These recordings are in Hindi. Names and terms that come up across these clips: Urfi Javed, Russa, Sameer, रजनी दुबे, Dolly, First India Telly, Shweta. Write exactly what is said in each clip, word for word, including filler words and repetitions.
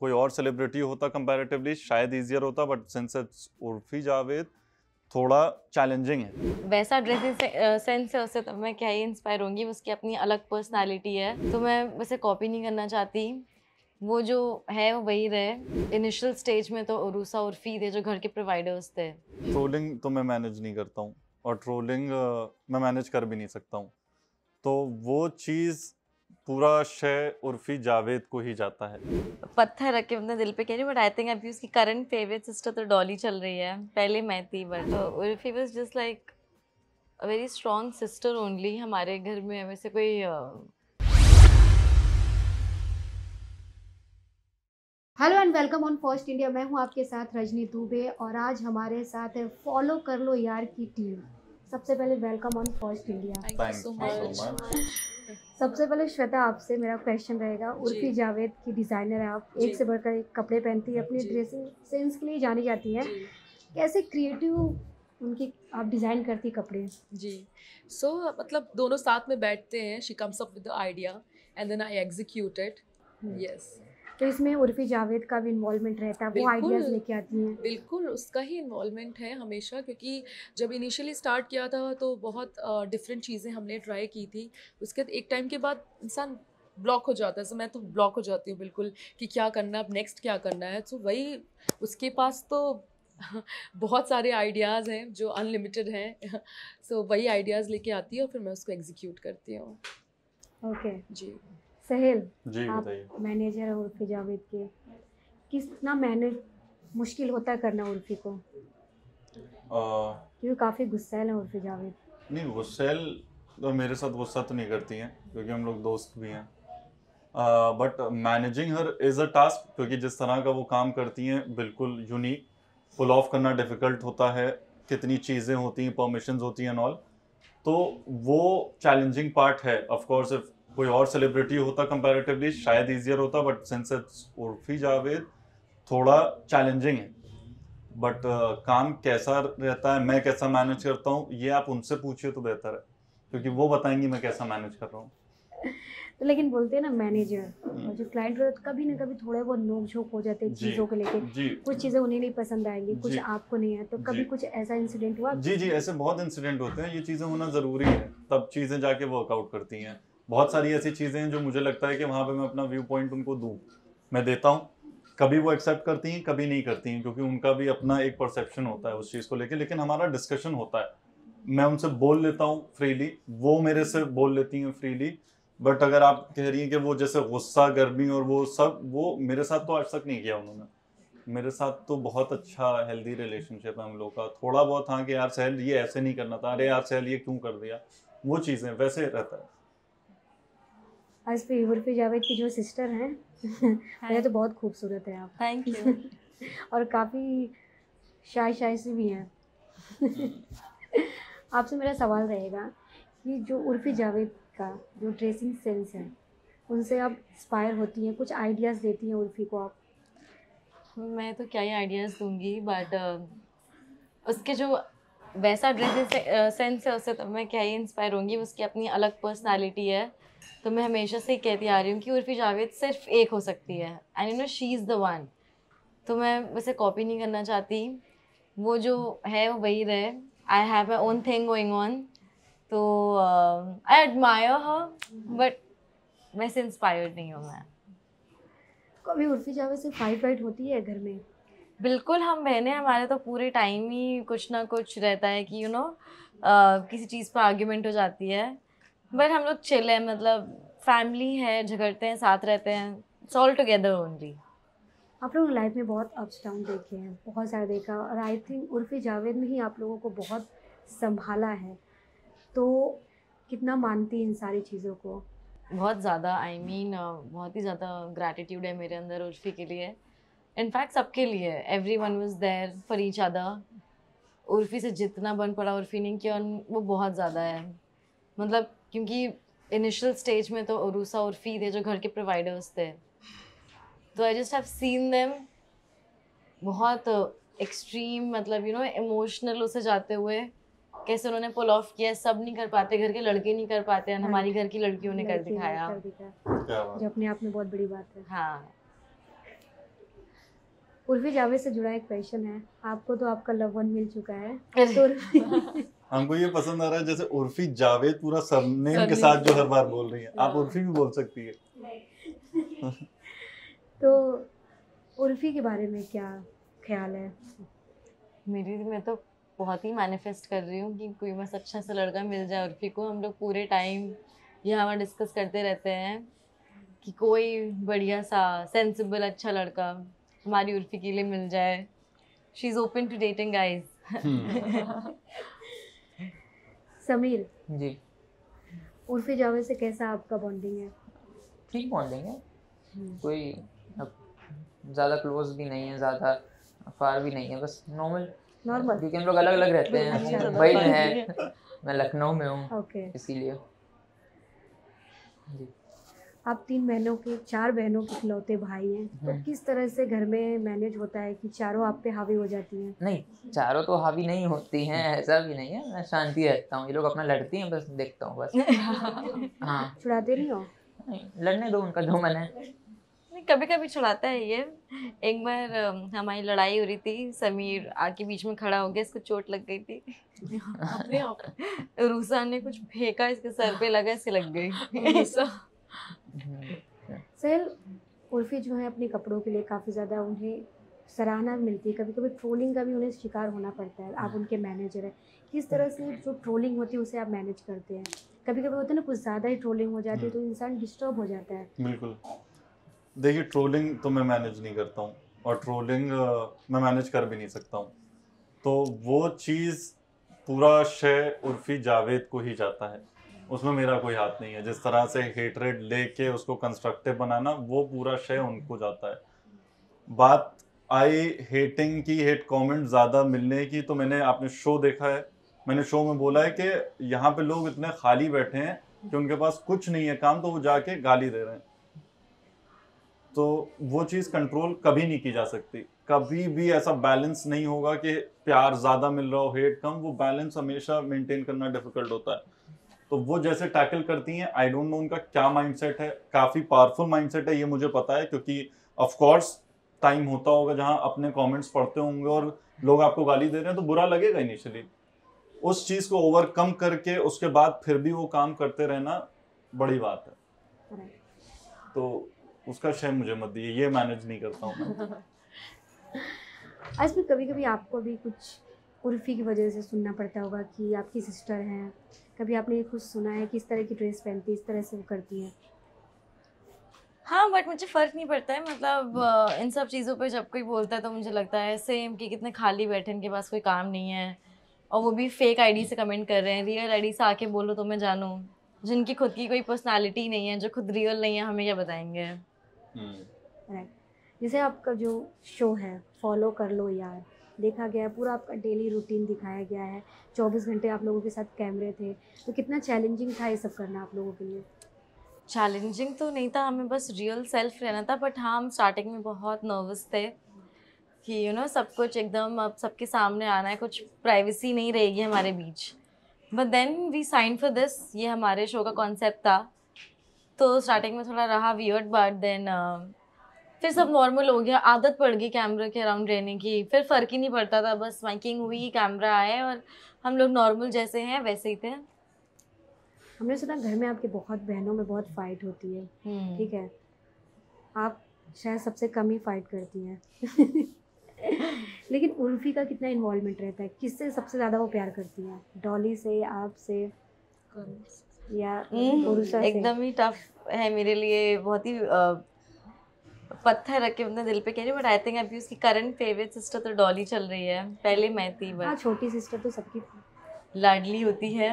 कोई और सेलिब्रिटी होता कंपैरेटिवली शायद इजियर होता, but since it's Urfi Javed थोड़ा चैलेंजिंग है। वैसा ड्रेसिंग सेंस है उससे तब मैं क्या ही इंस्पायर होंगी, उसकी अपनी अलग पर्सनालिटी है तो मैं वैसे कॉपी नहीं करना चाहती, वो जो है वो वही रहे। इनिशियल स्टेज में तो रूसा उर्फी थे जो घर के प्रोवाइडर्स थे। ट्रोलिंग तो मैं मैनेज नहीं करता हूँ और ट्रोलिंग मैं मैनेज कर भी नहीं सकता हूँ, तो वो चीज़ पूरा शय उर्फी जावेद को ही जाता है। पत्थर रख के अपने दिल पे कह रही, बट आई थिंक अभी उसकी करंट फेवरेट सिस्टर तो डॉली चल रही है, पहले मैं थी, but Urfi was just like a very strong sister only हमारे घर में। वैसे कोई uh, hello and welcome on first India, मैं हूं आपके साथ रजनी दुबे और आज हमारे साथ है फॉलो कर लो यार की टीम। सबसे पहले वेलकम ऑन फर्स्ट इंडिया। सबसे पहले श्वेता आपसे मेरा क्वेश्चन रहेगा, उर्फी जावेद की डिज़ाइनर है आप, एक से बढ़कर एक कपड़े पहनती है, अपनी ड्रेसिंग सेंस के लिए जानी जाती है, कैसे क्रिएटिव उनकी आप डिज़ाइन करती कपड़े? जी सो so, मतलब दोनों साथ में बैठते हैं, she comes up with the idea and then I execute it. Yes, तो इसमें उर्फी जावेद का भी इन्वॉल्वमेंट रहता है, वो आइडियाज़ लेके आती हैं। बिल्कुल उसका ही इन्वॉल्वमेंट है हमेशा, क्योंकि जब इनिशियली स्टार्ट किया था तो बहुत डिफरेंट uh, चीज़ें हमने ट्राई की थी, उसके एक टाइम के बाद इंसान ब्लॉक हो जाता है। सो so, मैं तो ब्लॉक हो जाती हूँ बिल्कुल कि क्या करना अब नेक्स्ट, क्या करना है। तो so, वही उसके पास तो बहुत सारे आइडियाज़ हैं जो अनलिमिटेड हैं, सो so, वही आइडियाज़ लेके आती है और फिर मैं उसको एग्जीक्यूट करती हूँ। Okay okay. जी सहेल जी, आप मैनेजर हो उर्फी जावेद के, कितना मैनेज मुश्किल होता है करना उर्फी को? क्योंकि काफ़ी गुस्सैल है उर्फी जावेद। नहीं गुस्सैल तो मेरे साथ गुस्सा तो नहीं करती हैं क्योंकि हम लोग दोस्त भी हैं, but managing her is a task, क्योंकि जिस तरह का वो काम करती हैं बिल्कुल यूनिक, पुल ऑफ करना डिफ़िकल्ट होता है, कितनी चीज़ें होती हैं, परमिशंस होती हैं एंड ऑल, तो वो चैलेंजिंग पार्ट है। ऑफकोर्स इफ कोई और सेलिब्रिटी होता कंपैरेटिवली शायद इजियर होता, but since it's Urfi Javed थोड़ा चैलेंजिंग है। बट uh, काम कैसा रहता है, मैं कैसा मैनेज करता हूँ, ये आप उनसे पूछिए तो बेहतर है, क्योंकि वो बताएंगी मैं कैसा मैनेज कर रहा हूँ। तो लेकिन बोलते हैं ना मैनेजर और जो क्लाइंट रहते कभी ना कभी थोड़े बहुत नोक झोंक हो जाते हैं चीज़ों को लेके, कुछ चीज़ें उन्हें नहीं पसंद आएंगी, कुछ आपको नहीं है, तो कभी कुछ ऐसा इंसिडेंट हुआ? जी जी ऐसे बहुत इंसिडेंट होते हैं, ये चीज़ें होना ज़रूरी है तब चीज़ें जाके वर्कआउट करती हैं। बहुत सारी ऐसी चीज़ें हैं जो मुझे लगता है कि वहाँ पे मैं अपना व्यू पॉइंट उनको दूँ, मैं देता हूँ, कभी वो एक्सेप्ट करती हैं कभी नहीं करती हैं, क्योंकि उनका भी अपना एक परसेप्शन होता है उस चीज़ को लेके, लेकिन हमारा डिस्कशन होता है, मैं उनसे बोल लेता हूँ फ्रीली, वो मेरे से बोल लेती हैं फ्रीली। बट अगर आप कह रही हैं कि वो जैसे गुस्सा गर्मी और वो सब, वो मेरे साथ तो आज तक नहीं किया उन्होंने, मेरे साथ तो बहुत अच्छा हेल्दी रिलेशनशिप है हम लोग का। थोड़ा बहुत हाँ कि यार सहल ये ऐसे नहीं करना था, अरे यार सहल ये क्यों कर दिया, वो चीज़ें वैसे रहता है। आज भी उर्फी जावेद की जो सिस्टर हैं मुझे तो बहुत खूबसूरत है आप, थैंक यू और काफ़ी शाय शाय सी भी हैं। आपसे मेरा सवाल रहेगा कि जो उर्फी जावेद का जो ड्रेसिंग सेंस है उनसे आप इंस्पायर होती हैं, कुछ आइडियाज़ देती हैं उर्फी को आप? मैं तो क्या ही आइडियाज़ दूंगी, बट uh, उसके जो वैसा ड्रेसिंग सेंस है उससे तो मैं क्या ही इंस्पायर होंगी, उसकी अपनी अलग पर्सनैलिटी है, तो मैं हमेशा से ही कहती आ रही हूँ कि उर्फी जावेद सिर्फ एक हो सकती है and you know she is the one. तो मैं वैसे कॉपी नहीं करना चाहती, वो जो है वो वही रहे। I have my own thing going on, तो आई एडमायर हर बट वैसे इंस्पायर्ड नहीं हूँ मैं। कभी उर्फी जावेद से फाइट वाइट होती है घर में? बिल्कुल, हम बहनें हमारे तो पूरे टाइम ही कुछ ना कुछ रहता है कि you you know know, uh, किसी चीज़ पर आर्ग्यूमेंट हो जाती है, बट हम लोग चिल है, मतलब फैमिली है, झगड़ते हैं, साथ रहते हैं, इट्स ऑल टुगेदर ओनली। आप लोगों ने लाइफ में बहुत अप्स डाउन देखे हैं, बहुत सारा देखा, और आई थिंक उर्फी जावेद में ही आप लोगों को बहुत संभाला है, तो कितना मानती है इन सारी चीज़ों को? बहुत ज़्यादा, आई मीन बहुत ही ज़्यादा ग्रैटिट्यूड है मेरे अंदर उर्फी के लिए, इनफैक्ट सबके लिए। Every one was there for each other, Urfi से जितना बन पड़ा उर्फी ने किया वो बहुत ज़्यादा है, मतलब क्योंकि इनिशियल स्टेज में तो रूसा उर्फी थे जो घर के प्रोवाइडर्स थे, तो I just have seen them बहुत एक्सट्रीम, मतलब यू नो इमोशनल उसे जाते हुए कैसे उन्होंने पुल ऑफ किया, सब नहीं कर पाते, घर के लड़के नहीं कर पाते, हमारी घर की लड़कियों ने कर दिखाया, जो अपने आप में बहुत बड़ी बात है। हाँ उर्फी जावेद से जुड़ा एक क्वेश्चन है, आपको तो आपका लव वन मिल चुका है, हमको ये पसंद आ रहा है जैसे उर्फी जावेद पूरा सरनेम के साथ जो हर बार बोल रही है, आप उर्फी भी बोल सकती है। तो उर्फी के बारे में क्या ख्याल है? मेरी मैं तो बहुत ही मैनिफेस्ट कर रही हूँ कि कोई बस अच्छा सा लड़का मिल जाए उर्फी को। हम लोग पूरे टाइम यहाँ वहाँ डिस्कस करते रहते हैं कि कोई बढ़िया सा सेंसिबल अच्छा लड़का हमारी उर्फी के लिए मिल जाए। She is open to dating guys. Sameer ji, Urfi Javed से कैसा आपका बॉन्डिंग है? ठीक बॉन्डिंग है, कोई ज़्यादा क्लोज भी नहीं है, ज़्यादा फार भी नहीं है, बस नॉर्मल नॉर्मल क्योंकि हम लोग अलग अलग रहते हैं। भाई है, मैं लखनऊ में हूँ इसीलिए। आप तीन बहनों के, चार बहनों के इकलौते भाई हैं, तो किस तरह से घर में मैनेज होता है कि चारों आप पे हावी हो जाती हैं? नहीं, चारों तो हावी नहीं होती हैं, ऐसा भी नहीं है, मैं शांति रहता हूँ। ये लोग अपना लड़ती हैं, बस देखता हूँ बस। हाँ, छुड़ाते नहीं हो? लड़ने दो, उनका जो मन है। कभी कभी छुड़ाता है ये। एक बार हमारी लड़ाई हो रही थी, समीर आके बीच में खड़ा हो गया, इसको चोट लग गई थी। रूसा ने कुछ फेंका, इसके सर पे लगा, इसे लग गई। सर, उर्फी जो है अपने कपड़ों के लिए काफ़ी ज़्यादा उन्हें सराहना मिलती है, कभी कभी ट्रोलिंग का भी उन्हें शिकार होना पड़ता है। आप उनके मैनेजर हैं, किस तरह से जो ट्रोलिंग होती है उसे आप मैनेज करते हैं? कभी कभी होता है ना, कुछ ज़्यादा ही ट्रोलिंग हो जाती है तो इंसान डिस्टर्ब हो जाता है। बिल्कुल, देखिए ट्रोलिंग तो मैं मैनेज नहीं करता हूँ और ट्रोलिंग मैं मैनेज कर भी नहीं सकता हूँ, तो वो चीज़ पूरा शय उर्फी जावेद को ही जाता है, उसमें मेरा कोई हाथ नहीं है। जिस तरह से हेटरेड लेके उसको कंस्ट्रक्टिव बनाना, वो पूरा शय उनको जाता है। बात आई हेटिंग की, हेट कमेंट ज़्यादा मिलने की, तो मैंने आपने शो देखा है, मैंने शो में बोला है कि यहाँ पे लोग इतने खाली बैठे हैं कि उनके पास कुछ नहीं है काम, तो वो जाके गाली दे रहे हैं। तो वो चीज़ कंट्रोल कभी नहीं की जा सकती, कभी भी ऐसा बैलेंस नहीं होगा कि प्यार ज़्यादा मिल रहा हो, हेट कम। वो बैलेंस हमेशा मेंटेन करना डिफिकल्ट होता है। तो वो जैसे टैकल करती हैं, आई डोंट नो उनका क्या माइंडसेट है, काफ़ी पावरफुल माइंडसेट है ये मुझे पता है, क्योंकि ऑफकोर्स टाइम होता होगा जहाँ अपने कॉमेंट्स पढ़ते होंगे और लोग आपको गाली दे रहे हैं तो बुरा लगेगा इनिशियली। उस चीज़ को ओवरकम करके उसके बाद फिर भी वो काम करते रहना बड़ी बात है। तो उसका शय मुझे मत दिए, ये मैनेज नहीं करता हूँ। आज भी कभी कभी आपको भी कुछ उर्फी की वजह से सुनना पड़ता होगा कि आपकी सिस्टर हैं, कभी आपने कुछ सुना है कि इस तरह की ड्रेस पहनती है, इस तरह से वो करती है? हाँ, बट मुझे फ़र्क नहीं पड़ता है, मतलब इन सब चीज़ों पे जब कोई बोलता है तो मुझे लगता है सेम कि कितने खाली बैठे, इनके पास कोई काम नहीं है, और वो भी फेक आई डी से कमेंट कर रहे हैं। रियल आई डी से आके बोलो तो मैं जानूँ, जिनकी खुद की कोई पर्सनैलिटी नहीं है, जो खुद रियल नहीं है, हमें क्या बताएंगे? राइट, जैसे आपका जो शो है फॉलो कर लो यार, देखा गया है, पूरा आपका डेली रूटीन दिखाया गया है, चौबीस घंटे आप लोगों के साथ कैमरे थे, तो कितना चैलेंजिंग था ये सब करना आप लोगों के लिए? चैलेंजिंग तो नहीं था, हमें बस रियल सेल्फ रहना था। बट हाँ, हम स्टार्टिंग में बहुत नर्वस थे कि यू नो सब कुछ एकदम अब सबके सामने आना है, कुछ प्राइवेसी नहीं रहेगी हमारे बीच। But then we sign for this, ये हमारे शो का कॉन्सेप्ट था, तो स्टार्टिंग में थोड़ा रहा वियर्ड, बट देन फिर सब नॉर्मल हो गया, आदत पड़ गई कैमरा के अराउंड रहने की, फिर फ़र्क ही नहीं पड़ता था। बस माइकिंग हुई, कैमरा आए, और हम लोग नॉर्मल जैसे हैं वैसे ही थे। हमने सुना घर में आपके बहुत बहनों में बहुत फाइट होती है, ठीक है, आप शायद सबसे कम ही फाइट करती हैं। लेकिन उर्फी का कितना इन्वॉल्वमेंट रहता है, किससे सबसे ज़्यादा वो प्यार करती है? डॉली से, आपसे, या रूसा? एकदम ही टफ है मेरे लिए, बहुत ही पत्थर रख के अपने दिल पे कह रही हूँ, बट आई थिंक अभी उसकी करंट फेवरेट सिस्टर तो डॉली चल रही है, पहले मैं थी। बस छोटी सिस्टर तो सबकी लाडली होती है,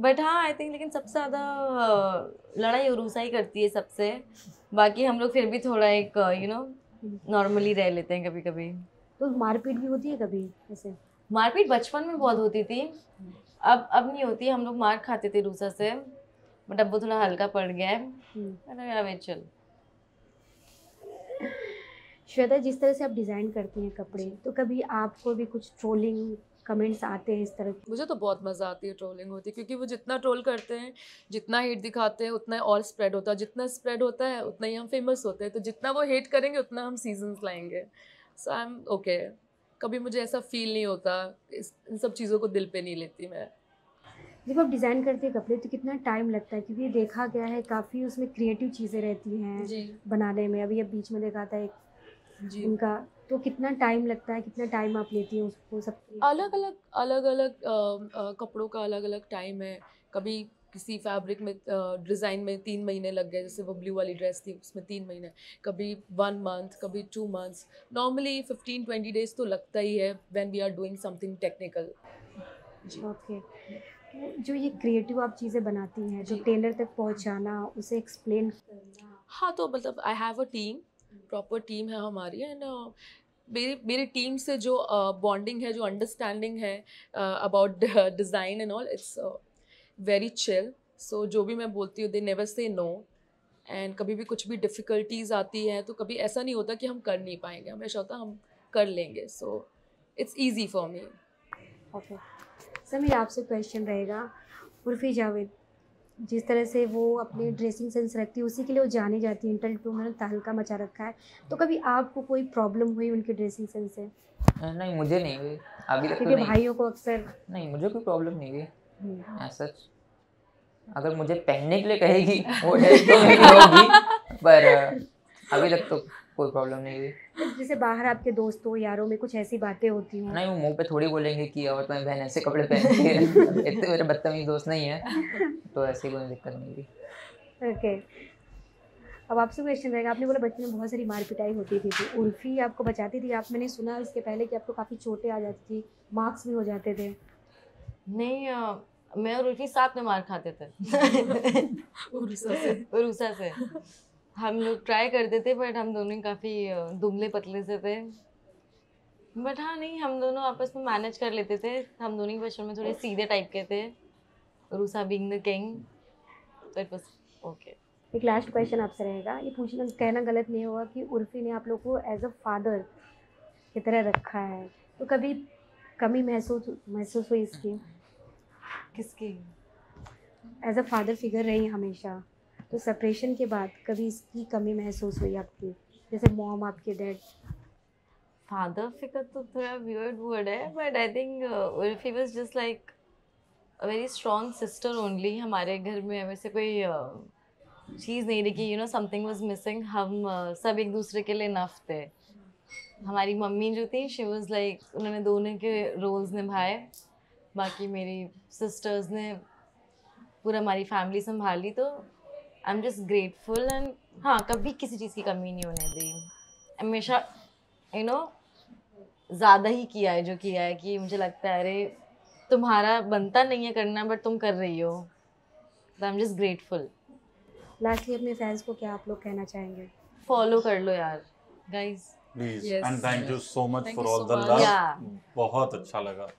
बट हाँ आई थिंक लेकिन सबसे ज़्यादा लड़ाई रूसा ही करती है सबसे। बाकी हम लोग फिर भी थोड़ा एक यू नो नॉर्मली रह लेते हैं। कभी कभी तो मारपीट भी होती है, कभी ऐसे मारपीट बचपन में बहुत होती थी, अब अब नहीं होती। हम लोग मार खाते थे रूसा से, बट अब वो थोड़ा हल्का पड़ गया है। अरे चल श्वेता, जिस तरह से आप डिज़ाइन करती हैं कपड़े, तो कभी आपको भी कुछ ट्रोलिंग कमेंट्स आते हैं इस तरह के? मुझे तो बहुत मज़ा आती है ट्रोलिंग होती, क्योंकि वो जितना ट्रोल करते हैं, जितना हेट दिखाते हैं, उतना और स्प्रेड होता है, जितना स्प्रेड होता है उतना ही हम फेमस होते हैं, तो जितना वो हेट करेंगे उतना हम सीजन्स लाएंगे। सो आई एम ओके, कभी मुझे ऐसा फील नहीं होता, इन सब चीज़ों को दिल पे नहीं लेती मैं। जब आप डिज़ाइन करती है कपड़े तो कितना टाइम लगता है, क्योंकि देखा गया है काफ़ी उसमें क्रिएटिव चीज़ें रहती हैं बनाने में, अभी अब बीच में देखा था एक जी उनका, तो कितना टाइम लगता है, कितना टाइम आप लेती हैं उसको सब? अलग अलग अलग अलग आ, आ, कपड़ों का अलग अलग टाइम है। कभी किसी फैब्रिक में डिज़ाइन में तीन महीने लग गए, जैसे वो ब्लू वाली ड्रेस थी उसमें तीन महीने, कभी वन मंथ, कभी two months. Normally fifteen twenty days तो लगता ही है when we are doing something technical. Okay, जो ये क्रिएटिव आप चीज़ें बनाती हैं जो टेलर तक पहुंचाना, उसे एक्सप्लेन करना। हाँ, तो मतलब I have a team, proper team है हमारी, एंड मेरी मेरी टीम से जो बॉन्डिंग uh, है, जो अंडरस्टैंडिंग है about design and all, it's very chill. So जो भी मैं बोलती हूँ they never say no, and कभी भी कुछ भी डिफ़िकल्टीज आती हैं तो कभी ऐसा नहीं होता कि हम कर नहीं पाएंगे, हमेशा होता हम कर लेंगे। So it's easy for me. Okay Sameer, आपसे क्वेश्चन रहेगा, उर्फी जावेद जिस तरह से वो अपने ड्रेसिंग सेंस रखती है उसी के लिए वो जानी जाती है, इंटरनेट पर उन्होंने तहलका मचा रखा है, तो कभी आपको कोई प्रॉब्लम हुई उनके ड्रेसिंग सेंस से? नहीं, मुझे नहीं हुई अभी तक, क्योंकि भाइयों को अक्सर। नहीं, मुझे कोई प्रॉब्लम नहीं हुई ऐसा, अगर मुझे पहनने के लिए कहेगी वो ड्रेस तो मेरी होगी, पर अभी तक तो कोई प्रॉब्लम नहीं हुई। जैसे बाहर आपके दोस्तों यारों में कुछ ऐसी बातें होती हैं? नहीं, वो मुंह पे थोड़ी बोलेंगे कि और तुम्हारी बहन ऐसे कपड़े पहनती है, इतने मेरे बदतमीज दोस्त नहीं है, तो ऐसी कोई दिक्कत नहीं हुई। ओके, अब आपसे क्वेश्चन रहेगा, आपने बोला बचपन में बहुत सारी मार पिटाई होती थी, तो उर्फी आपको बचाती थी? आप मैंने सुना इसके पहले कि आपको काफ़ी चोटें आ जाती थी, मार्क्स भी हो जाते थे। नहीं, मैं और उर्फी साथ में मार खाते थे रूसा से, रूसा से हम लोग ट्राई करते थे, बट हम दोनों काफ़ी दुबले पतले से थे, बट हाँ नहीं हम दोनों आपस में मैनेज कर लेते थे। हम दोनों के बचपन में थोड़े सीधे टाइप के थे, रूसा बीइंग द किंग, तो इट वाज ओके। एक लास्ट क्वेश्चन आपसे रहेगा, ये पूछना कहना गलत नहीं होगा कि उर्फी ने आप लोग को एज अ फादर की तरह रखा है, तो कभी कमी महसूस महसूस हुई इसकी? किसकी? एज अ फादर फिगर रही हमेशा, तो सेपरेशन के बाद कभी इसकी कमी महसूस हुई आपकी, जैसे मॉम आपके डैड? फादर फिगर तो थोड़ा वियर्ड वर्ड है, but I think Urfi was just like a very strong sister only. हमारे घर में वैसे कोई uh, चीज़ नहीं रही कि you know something was missing, हम uh, सब एक दूसरे के लिए नफ थे। हमारी मम्मी जो थी शी वाज लाइक, उन्होंने दोनों के रोल्स निभाए, बाकी मेरी सिस्टर्स ने पूरा हमारी फैमिली संभाल ली, तो I am just grateful. And हाँ, कभी किसी चीज़ की कमी नहीं होने दी, हमेशा यू नो ज़्यादा ही किया है जो किया है, कि मुझे लगता है अरे तुम्हारा बनता नहीं है करना बट तुम कर रही हो, तो I am just grateful. Lastly अपने फैंस को क्या आप लोग कहना चाहेंगे? फॉलो कर लो यार guys, please, and thank you so much for all the love, बहुत अच्छा लगा।